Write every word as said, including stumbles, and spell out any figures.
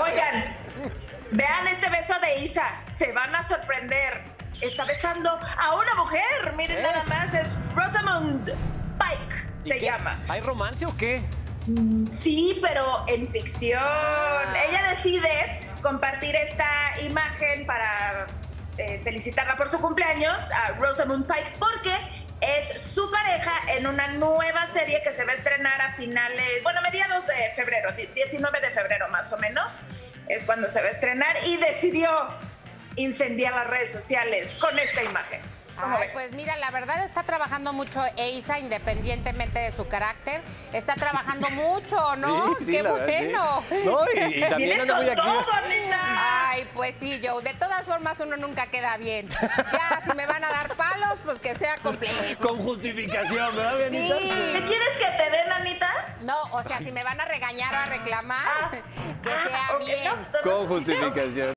Oigan, vean este beso de Eiza. Se van a sorprender. Está besando a una mujer. Miren, ¿Eh? nada más. Es Rosamund Pike, se llama. ¿Hay romance o qué? Sí, pero en ficción. Ah. Ella decide compartir esta imagen para eh, felicitarla por su cumpleaños a Rosamund Pike, porque es su pareja en una nueva serie que se va a estrenar a finales, bueno, mediados de febrero, diecinueve de febrero más o menos, es cuando se va a estrenar, y decidió incendiar las redes sociales con esta imagen. Ay, pues mira, la verdad está trabajando mucho Eiza, independientemente de su carácter. Está trabajando mucho, ¿no? Sí, sí, ¡qué bueno! Sí. No, y, y también anda muy activa. Ay, pues sí, Joe. De todas formas, uno nunca queda bien. Ya, si me van a dar palos, pues que sea completo. Con justificación, ¿verdad, Anita? Sí. ¿Te quieres que te den, Anita? No, o sea, si me van a regañar o a reclamar, ah, que sea ah, okay, bien. No, no, Con justificación.